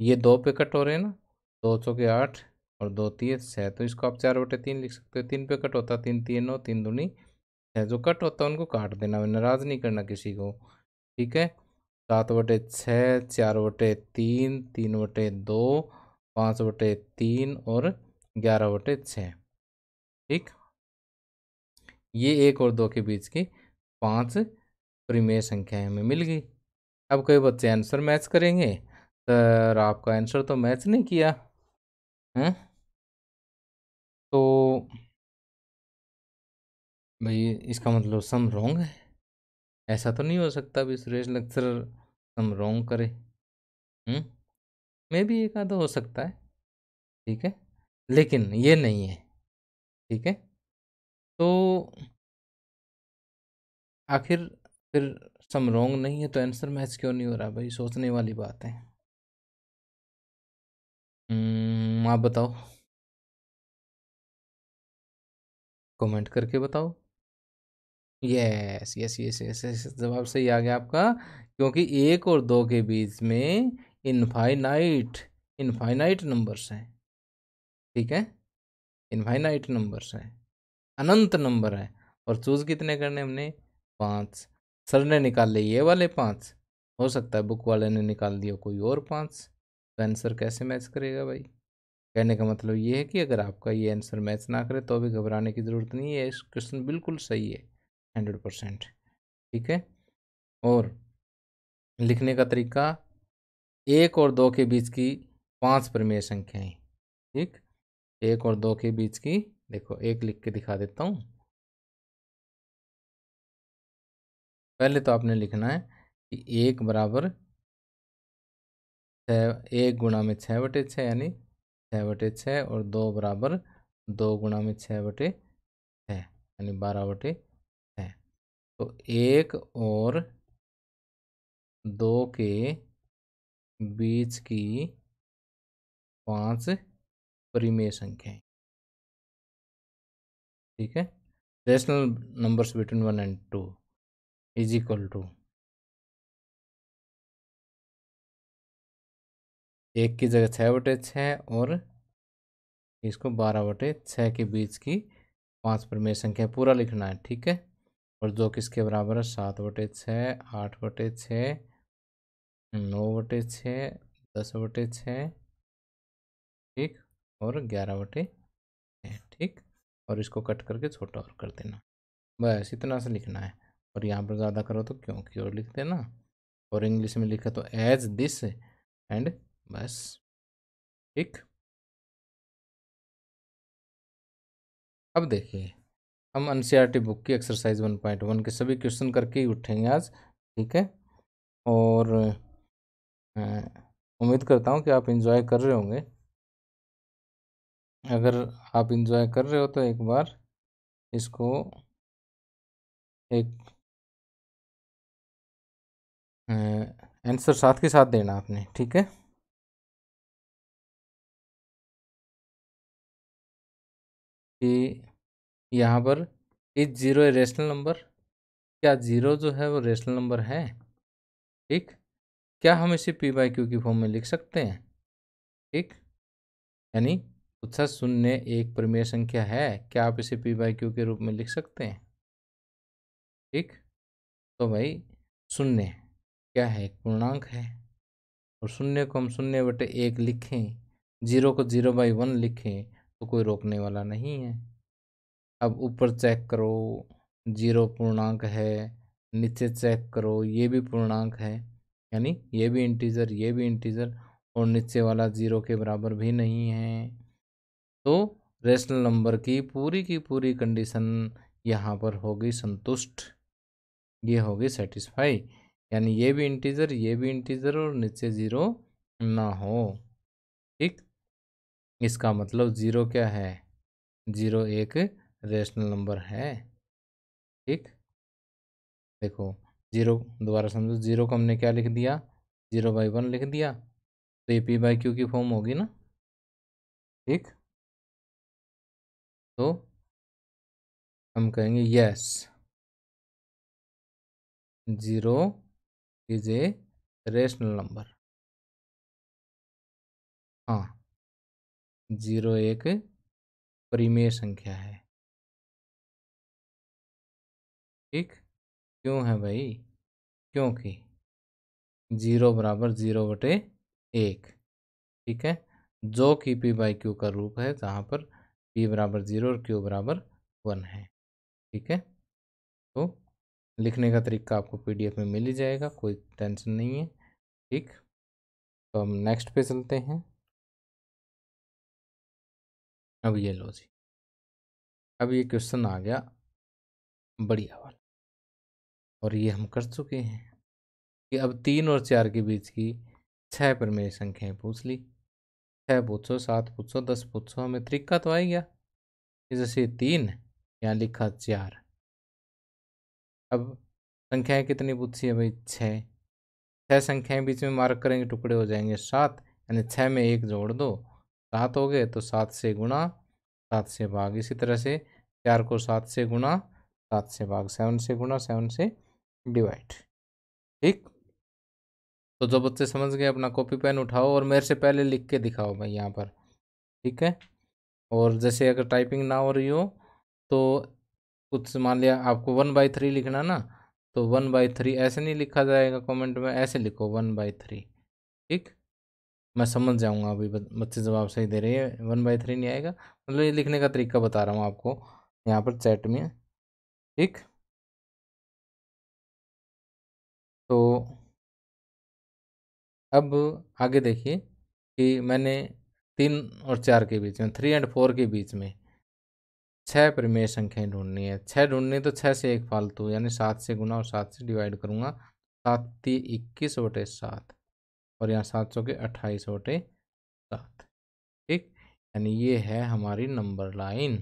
ये दो पे कट हो रहे हैं ना, दो सौ के आठ और दो तीन छः, तो इसको आप चार बटे तीन लिख सकते हो। तीन पे कट होता, तीन तीन नौ, तीन दूनी है, जो कट होता है उनको काट देना, हमें नाराज़ नहीं करना किसी को, ठीक है। सात बटे छः, चार बटे तीन, तीन बटे दो, पाँच बटे तीन और ग्यारह बटे छः, ठीक। ये एक और दो के बीच की पांच परिमेय संख्याएं हमें मिल गई। अब कई बच्चे आंसर मैच करेंगे, सर आपका आंसर तो मैच नहीं किया है, तो भाई इसका मतलब सम रॉन्ग है। ऐसा तो नहीं हो सकता भी सुरेश लेक्चरर सम रॉन्ग करे, हम्म मे भी एक आधा हो सकता है, ठीक है, लेकिन ये नहीं है, ठीक है। तो आखिर फिर सम रॉन्ग नहीं है तो आंसर मैच क्यों नहीं हो रहा भाई, सोचने वाली बात है। हम्म आप बताओ, कमेंट करके बताओ। Yes yes yes yes yes जवाब सही आ गया आपका, क्योंकि एक और दो के बीच में इनफाइनाइट इनफाइनाइट नंबर्स हैं, ठीक है, इनफाइनाइट नंबर्स हैं, अनंत नंबर है। और चूज कितने करने हमने, पाँच। सर ने निकाले ये वाले पाँच, हो सकता है बुक वाले ने निकाल दिया कोई और पाँच, तो आंसर कैसे मैच करेगा भाई। कहने का मतलब ये है कि अगर आपका ये आंसर मैच ना करे तो भी घबराने की ज़रूरत नहीं है, इस क्वेश्चन बिल्कुल सही है हंड्रेड परसेंट, ठीक है। और लिखने का तरीका, एक और दो के बीच की पांच परिमेय संख्याएं, ठीक। एक और दो के बीच की, देखो एक लिख के दिखा देता हूँ। पहले तो आपने लिखना है कि एक बराबर छः, एक गुणा में छः बटे छः यानी छः बटे छः, और दो बराबर दो गुणा में छः बटे छः यानी बारह बटे है। तो एक और दो के बीच की पांच परिमेय संख्याएं, ठीक है, rational numbers between one and two. Is equal to एक की जगह छः बटे छः और इसको बारह बटे छः के बीच की पांच परमेय संख्या पूरा लिखना है, ठीक है। और जो किसके बराबर है सात बटे छः, आठ बटे छः, नौ बटे छः, दस बटे छः, ठीक, और ग्यारह बटे छः, ठीक। और इसको कट करके छोटा और कर देना, बस इतना से लिखना है। और यहाँ पर ज़्यादा करो तो क्योंकि और लिख देना। और इंग्लिश में लिखा तो एज दिस एंड, बस, ठीक। अब देखिए हम एनसीईआरटी बुक की एक्सरसाइज वन पॉइंट वन के सभी क्वेश्चन करके ही उठेंगे आज, ठीक है। और उम्मीद करता हूँ कि आप एंजॉय कर रहे होंगे। अगर आप एंजॉय कर रहे हो तो एक बार इसको एक आंसर साथ के साथ देना आपने, ठीक है। कि यहाँ पर is zero a rational number, क्या जीरो जो है वो रेशनल नंबर है, ठीक। क्या हम इसे पी बाई क्यू की फॉर्म में लिख सकते हैं, ठीक। यानी उत्साह शून्य एक परिमेय संख्या है, क्या आप इसे पी बाई क्यू के रूप में लिख सकते हैं, ठीक। तो भाई शून्य क्या है, एक पूर्णांक है, और शून्य को हम शून्य बटे एक लिखें, जीरो को जीरो बाई वन लिखें तो कोई रोकने वाला नहीं है। अब ऊपर चेक करो, जीरो पूर्णांक है, नीचे चेक करो, ये भी पूर्णांक है, यानी ये भी इंटीजर, ये भी इंटीजर, और नीचे वाला जीरो के बराबर भी नहीं है। तो रेशनल नंबर की पूरी की पूरी कंडीशन यहाँ पर होगी संतुष्ट, ये होगी सेटिस्फाई, यानी ये भी इंटीजर, ये भी इंटीजर, और नीचे जीरो ना हो, ठीक। इसका मतलब जीरो क्या है, जीरो एक रेशनल नंबर है, ठीक। देखो जीरो दोबारा समझो, जीरो को हमने क्या लिख दिया, जीरो बाई वन लिख दिया, तो ये पी बाई क्यू की फॉर्म होगी ना, ठीक। तो हम कहेंगे yes zero is a rational number, हाँ जीरो एक परिमेय संख्या है, ठीक। क्यों है भाई, क्योंकि जीरो बराबर जीरो बटे एक, ठीक है, जो कि पी बाई क्यू का रूप है, जहाँ पर पी बराबर जीरो और क्यू बराबर वन है, ठीक है। तो लिखने का तरीका आपको पीडीएफ में मिल ही जाएगा, कोई टेंशन नहीं है, ठीक। तो हम नेक्स्ट पे चलते हैं। अब ये लो जी, अब ये क्वेश्चन आ गया बढ़िया वाला, और ये हम कर चुके हैं कि अब तीन और चार के बीच की छः परिमेय संख्याएं पूछ ली। छः पूछो, सात पूछो, दस पूछो, हमें तरीका तो आ ही गया। जैसे तीन, यहाँ लिखा चार, अब संख्याएं कितनी पूछी है भाई, छः। छः संख्याएं बीच में मार्क करेंगे, टुकड़े हो जाएंगे सात, यानी छः में एक जोड़ दो, सात हो गए, तो सात से गुणा, सात से भाग। इसी तरह से चार को सात से गुणा, सात से भाग, सेवन से गुणा, सेवन से डिवाइड, ठीक। तो जो बच्चे समझ गए अपना कॉपी पेन उठाओ और मेरे से पहले लिख के दिखाओ भाई यहाँ पर, ठीक है। और जैसे अगर टाइपिंग ना हो रही हो तो कुछ मान लिया आपको वन बाई थ्री लिखना ना, तो वन बाई थ्री ऐसे नहीं लिखा जाएगा कमेंट में, ऐसे लिखो वन बाई थ्री, ठीक। मैं समझ जाऊँगा अभी बच्चे जवाब सही दे रहे हैं, वन बाई थ्री नहीं आएगा, मतलब ये लिखने का तरीका बता रहा हूँ आपको यहाँ पर चैट में, ठीक। तो अब आगे देखिए कि मैंने तीन और चार के बीच में, थ्री एंड फोर के बीच में छः परिमेय संख्याएं ढूंढनी है। छः ढूंढनी तो छः से एक फालतू, यानी सात से गुना और सात से डिवाइड करूँगा, सात ती इक्कीस बटे सात, और यहाँ सात सौ के अट्ठाईस बटे सात, ठीक। यानी ये है हमारी नंबर लाइन,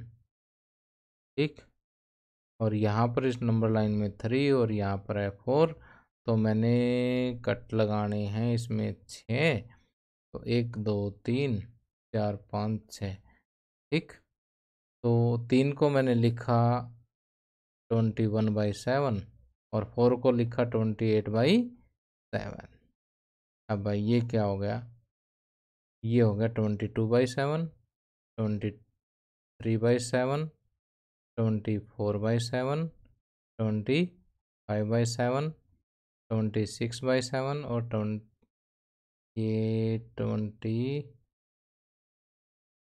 ठीक। और यहाँ पर इस नंबर लाइन में थ्री और यहाँ पर है फोर, तो मैंने कट लगाने हैं इसमें छः, तो एक दो तीन चार पाँच छः, ठीक। तो तीन को मैंने लिखा ट्वेंटी वन बाई सेवन और फोर को लिखा ट्वेंटी एट बाई सेवन। अब भाई ये क्या हो गया, ये हो गया twenty two by seven, twenty three by seven, twenty four by seven, twenty five by seven, twenty six by seven और ट्वेंटी ये ट्वेंटी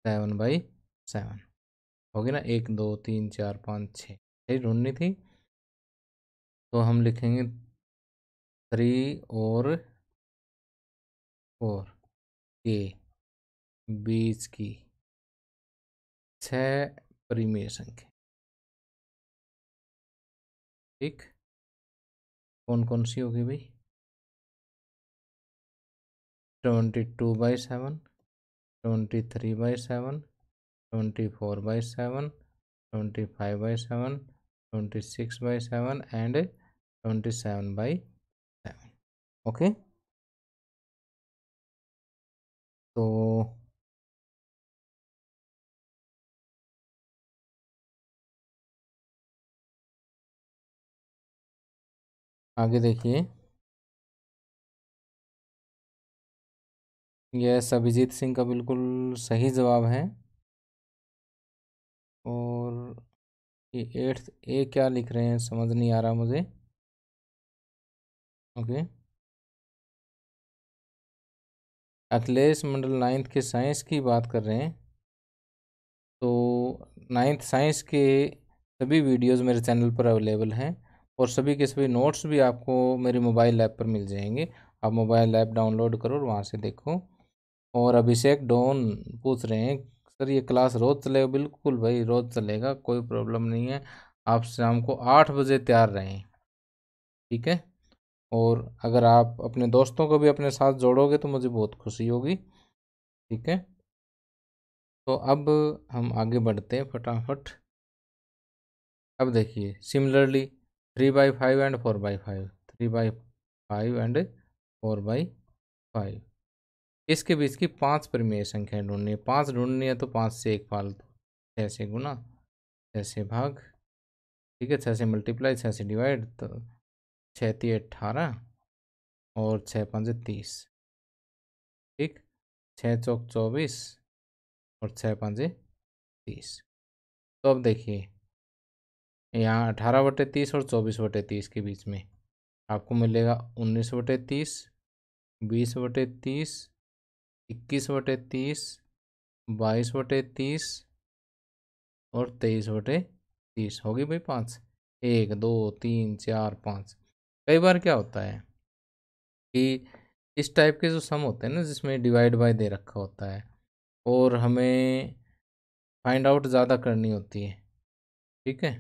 सेवन बाई सेवन हो गया ना। एक दो तीन चार पाँच छः यही ढूंढनी थी, तो हम लिखेंगे थ्री और फोर के बीच की छः परिमेय संख्या। ठीक, कौन कौन सी होगी भाई, twenty two by seven, twenty three by seven, twenty four by seven, twenty five by seven, twenty six by seven and twenty seven by seven. Okay, तो आगे देखिए, यस अभिजीत सिंह का बिल्कुल सही जवाब है। और ये एट्थ ए क्या लिख रहे हैं समझ नहीं आ रहा मुझे। ओके, अखिलेश मंडल नाइन्थ के साइंस की बात कर रहे हैं, तो नाइन्थ साइंस के सभी वीडियोस मेरे चैनल पर अवेलेबल हैं और सभी के सभी नोट्स भी आपको मेरी मोबाइल ऐप पर मिल जाएंगे। आप मोबाइल ऐप डाउनलोड करो और वहाँ से देखो। और अभिषेक डॉन पूछ रहे हैं सर ये क्लास रोज़ चलेगा, बिल्कुल भाई रोज़ चलेगा, कोई प्रॉब्लम नहीं है। आप शाम को आठ बजे तैयार रहें, ठीक है। और अगर आप अपने दोस्तों को भी अपने साथ जोड़ोगे तो मुझे बहुत खुशी होगी, ठीक है। तो अब हम आगे बढ़ते हैं फटाफट। अब देखिए similarly three by five and four by five, three by five and four by five इसके बीच की पांच परिमेय संख्याएं ढूंढनी है। पांच ढूंढनी है तो पांच से एक फालतू, छः से गुना, छः से भाग, ठीक है, छः से मल्टीप्लाई, छः से डिवाइड, तो छः ती अट्ठारह और छः पाँच तीस, ठीक, छः चौक चौबीस और छः पाँच तीस। तो अब देखिए यहाँ अठारह बटे तीस और चौबीस बटे तीस के बीच में आपको मिलेगा उन्नीस बटे तीस, बीस बटे तीस, इक्कीस बटे तीस, बाईस बटे तीस और तेईस बटे तीस होगी भाई पाँच। एक दो तीन चार पाँच। कई बार क्या होता है कि इस टाइप के जो सम होते हैं ना जिसमें डिवाइड बाय दे रखा होता है और हमें फाइंड आउट ज़्यादा करनी होती है, ठीक है,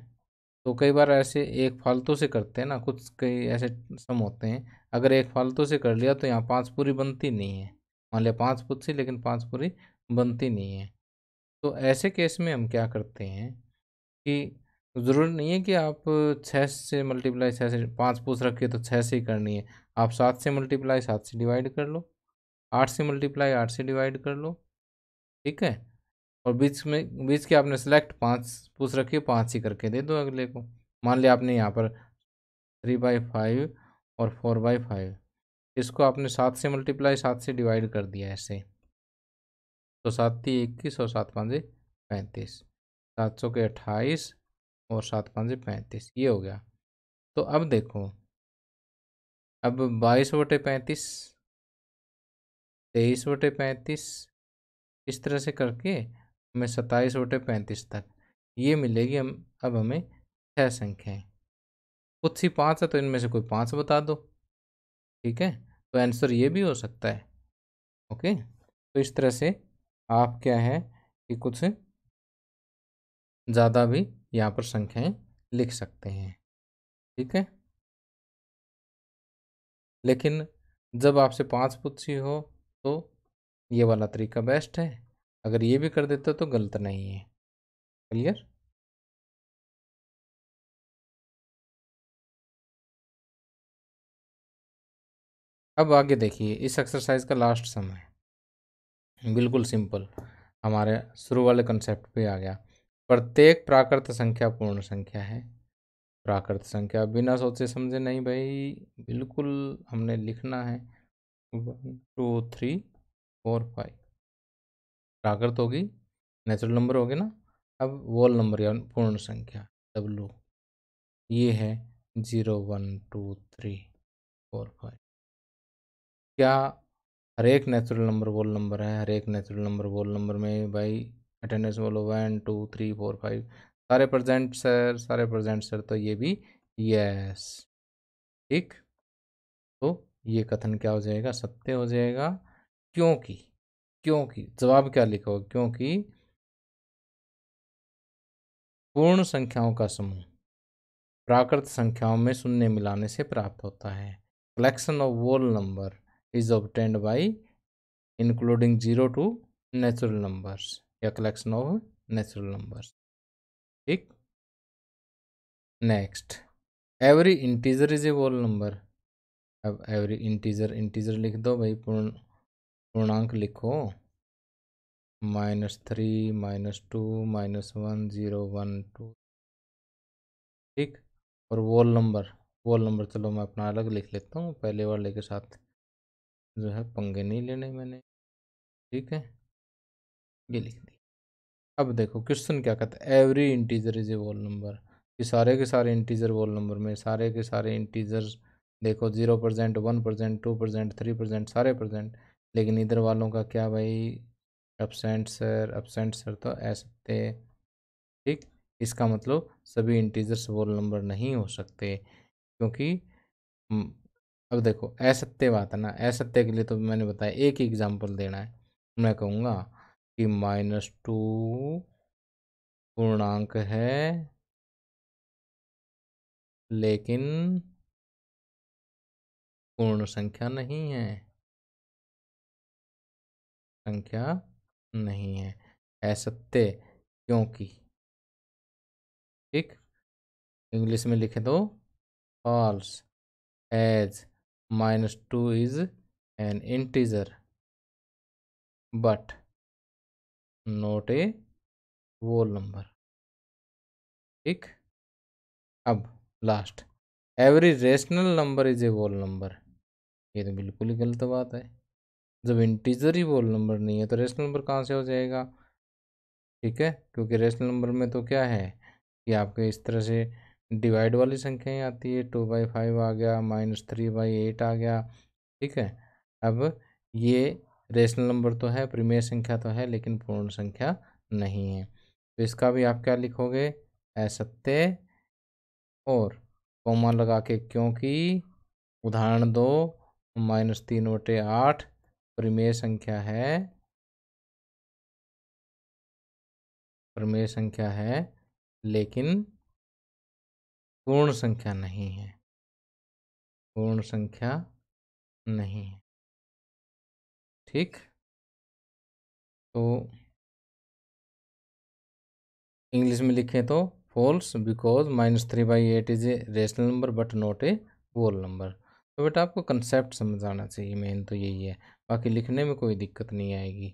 तो कई बार ऐसे एक फालतू से करते हैं ना, कुछ कई ऐसे सम होते हैं अगर एक फालतू से कर लिया तो यहाँ पाँच पूरी बनती नहीं है। मान लिया पाँच पूछी लेकिन पाँच पूरी बनती नहीं है, तो ऐसे केस में हम क्या करते हैं कि ज़रूरी नहीं है कि आप छः से मल्टीप्लाई छः से, पाँच पूछ रखिए तो छः से ही करनी है, आप सात से मल्टीप्लाई सात से डिवाइड कर लो, आठ से मल्टीप्लाई आठ से डिवाइड कर लो, ठीक है। और बीच में बीच के आपने सेलेक्ट पाँच पूछ रखिए, पाँच ही करके दे दो अगले को। मान लिया आपने यहाँ पर थ्री बाई फाइव और फोर बाई फाइव इसको आपने सात से मल्टीप्लाई सात से डिवाइड कर दिया ऐसे, तो सात थी इक्कीस और सात पाँच पैंतीस, सात सौ के अट्ठाईस और सात पाँच पैंतीस, ये हो गया। तो अब देखो, अब बाईस बटे पैंतीस, तेईस बटे पैंतीस इस तरह से करके हमें सत्ताईस बटे पैंतीस तक ये मिलेगी। हम अब हमें छह संख्याएं, कुछ ही पाँच है तो इनमें से कोई पाँच बता दो, ठीक है, तो आंसर ये भी हो सकता है। ओके, तो इस तरह से आप क्या है कि कुछ ज़्यादा भी यहाँ पर संख्याएं लिख सकते हैं, ठीक है। लेकिन जब आपसे पाँच पूछी हो तो ये वाला तरीका बेस्ट है, अगर ये भी कर देते तो गलत नहीं है। क्लियर? अब आगे देखिए, इस एक्सरसाइज का लास्ट सम है, बिल्कुल सिंपल, हमारे शुरू वाले कंसेप्ट पे आ गया। प्रत्येक प्राकृत संख्या पूर्ण संख्या है, प्राकृत संख्या बिना सोचे समझे नहीं भाई, बिल्कुल हमने लिखना है one two three four five. प्राकृत होगी, नेचुरल नंबर होगी ना। अब वोल नंबर या पूर्ण संख्या डब्लू ये है zero one two three four five. क्या हर एक नेचुरल नंबर वोल नंबर है? हर एक नेचुरल नंबर वोल नंबर में भाई अटेंडेंस बोलो one two three four five, सारे प्रेजेंट सर, सारे प्रेजेंट सर, तो ये भी यस। ठीक, तो ये कथन क्या हो जाएगा? सत्य हो जाएगा। क्योंकि क्योंकि जवाब क्या लिखा हो? क्योंकि पूर्ण संख्याओं का समूह प्राकृत संख्याओं में शून्य मिलाने से प्राप्त होता है। Collection of whole number is obtained by including zero to natural numbers या कलेक्शन ऑफ नेचुरल नंबर्स। ठीक, next every integer is a whole number. अब एवरी इंटीजर इंटीजर लिख दो भाई, पूर्ण पूर्णांक लिखो minus three minus two minus one zero one two. ठीक, और वोल नंबर वोल नंबर चलो मैं अपना अलग लिख लेता हूँ, पहले वाले के साथ जो है पंगे नहीं लेने मैंने। ठीक है, ये लिख दी। अब देखो क्वेश्चन क्या कहता है, every integer is a whole number. कि सारे के सारे इंटीजर वोल नंबर में, सारे के सारे इंटीजर्स देखो zero percent one percent two percent three percent सारे परसेंट। लेकिन इधर वालों का क्या भाई? एब्सेंट सर, एब्सेंट सर तो ऐसे। ठीक, इसका मतलब सभी इंटीजर्स वोल नंबर नहीं हो सकते, क्योंकि अब देखो असत्य बात है ना। असत्य के लिए तो मैंने बताया एक ही एग्जाम्पल देना है। मैं कहूँगा कि माइनस टू पूर्णांक है, लेकिन पूर्ण संख्या नहीं है, संख्या नहीं है, असत्य क्योंकि। ठीक, इंग्लिश में लिखे दो false as minus two is an integer but not a whole number. ठीक, अब last every rational number is a whole number. ये तो बिल्कुल ही गलत बात है, जब इंटीजर ही होल नंबर नहीं है तो रेशनल नंबर कहाँ से हो जाएगा? ठीक है, क्योंकि रेशनल नंबर में तो क्या है कि आपके इस तरह से डिवाइड वाली संख्याएँ आती है। टू बाई फाइव आ गया, माइनस थ्री बाई एट आ गया। ठीक है, अब ये रेशनल नंबर तो है, परिमेय संख्या तो है, लेकिन पूर्ण संख्या नहीं है। तो इसका भी आप क्या लिखोगे? असत्य और कॉमा लगा के क्योंकि। उदाहरण दो माइनस तीन बटे आठ परिमेय संख्या है, परिमेय संख्या है लेकिन पूर्ण संख्या नहीं है, पूर्ण संख्या नहीं है। ठीक, तो इंग्लिश में लिखें तो false because minus three by eight is a rational number but not a whole number. तो बेटा आपको कंसेप्ट समझ आना चाहिए, मेन तो यही है, बाकी लिखने में कोई दिक्कत नहीं आएगी।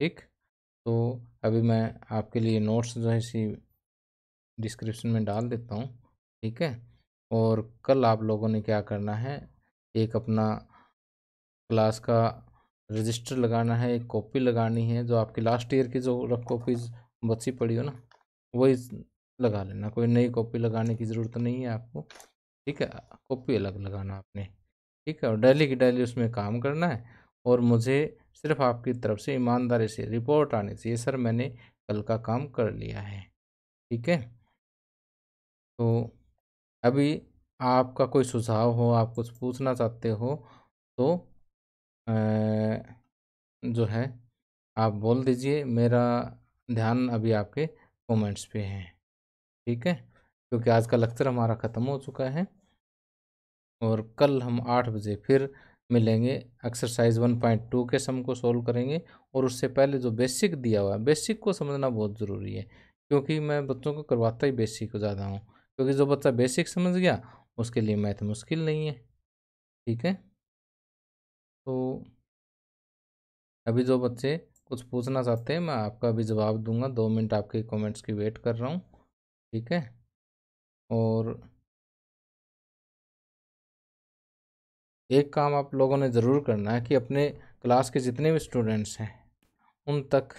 ठीक, तो अभी मैं आपके लिए नोट्स जो है इसी डिस्क्रिप्शन में डाल देता हूँ। ठीक है, और कल आप लोगों ने क्या करना है, एक अपना क्लास का रजिस्टर लगाना है, एक कॉपी लगानी है, जो आपकी लास्ट ईयर की जो रफ कॉपीज बची पड़ी हो ना वही लगा लेना, कोई नई कॉपी लगाने की ज़रूरत नहीं है आपको। ठीक है, कॉपी अलग लगाना आपने। ठीक है, और डेली की डेली उसमें काम करना है, और मुझे सिर्फ आपकी तरफ से ईमानदारी से रिपोर्ट आनी चाहिए, सर मैंने कल का काम कर लिया है। ठीक है, तो अभी आपका कोई सुझाव हो, आप कुछ पूछना चाहते हो तो जो है आप बोल दीजिए, मेरा ध्यान अभी आपके कमेंट्स पे है। ठीक है, क्योंकि आज का लेक्चर हमारा ख़त्म हो चुका है, और कल हम आठ बजे फिर मिलेंगे, एक्सरसाइज वन पॉइंट टू के सम को सोल्व करेंगे। और उससे पहले जो बेसिक दिया हुआ है, बेसिक को समझना बहुत ज़रूरी है, क्योंकि मैं बच्चों को करवाता ही बेसिक को ज़्यादा हूँ, क्योंकि जो बच्चा बेसिक समझ गया उसके लिए मैथ मुश्किल नहीं है। ठीक है, तो अभी जो बच्चे कुछ पूछना चाहते हैं मैं आपका अभी जवाब दूंगा, दो मिनट आपके कमेंट्स की वेट कर रहा हूँ। ठीक है। और एक काम आप लोगों ने ज़रूर करना है कि अपने क्लास के जितने भी स्टूडेंट्स हैं उन तक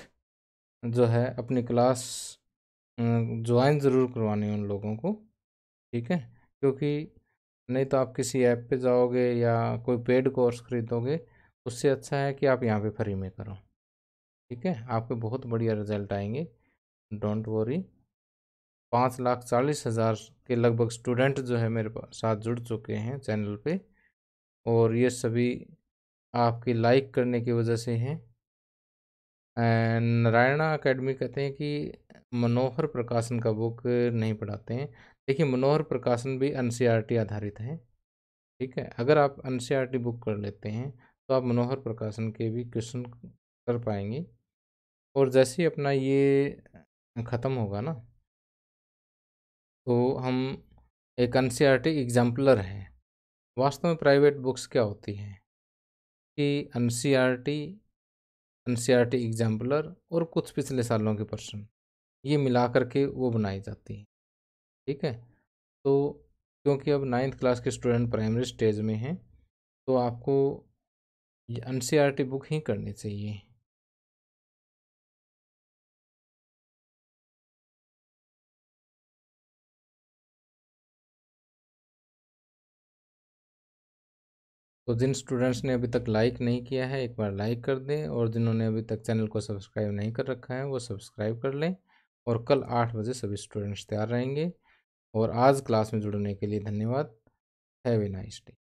जो है अपनी क्लास ज्वाइन ज़रूर करवानी है उन लोगों को, ठीक है। क्योंकि नहीं तो आप किसी ऐप पे जाओगे या कोई पेड कोर्स खरीदोगे, उससे अच्छा है कि आप यहाँ पे फ्री में करो, ठीक है। आपके बहुत बढ़िया रिजल्ट आएंगे, डोंट वरी। पाँच लाख चालीस हज़ार के लगभग स्टूडेंट जो है मेरे साथ जुड़ चुके हैं चैनल पे, और ये सभी आपकी लाइक करने की वजह से हैं। नारायणा एकेडमी कहते हैं कि मनोहर प्रकाशन का बुक नहीं पढ़ाते हैं। देखिए, मनोहर प्रकाशन भी एनसीईआरटी आधारित है, ठीक है। अगर आप एनसीईआरटी बुक कर लेते हैं तो आप मनोहर प्रकाशन के भी क्वेश्चन कर पाएंगे। और जैसे ही अपना ये ख़त्म होगा ना, तो हम एक एनसीईआरटी एग्जाम्पलर है। वास्तव में प्राइवेट बुक्स क्या होती हैं कि एनसीईआरटी, एनसीईआरटी एग्जाम्पलर और कुछ पिछले सालों के प्रश्न, ये मिला करके वो बनाई जाती है, ठीक है। तो क्योंकि अब नाइन्थ क्लास के स्टूडेंट प्राइमरी स्टेज में हैं, तो आपको एनसीईआरटी बुक ही करनी चाहिए। तो जिन स्टूडेंट्स ने अभी तक लाइक नहीं किया है, एक बार लाइक कर दें, और जिन्होंने अभी तक चैनल को सब्सक्राइब नहीं कर रखा है वो सब्सक्राइब कर लें। और कल आठ बजे सभी स्टूडेंट्स तैयार रहेंगे। और आज क्लास में जुड़ने के लिए धन्यवाद। Have a nice day.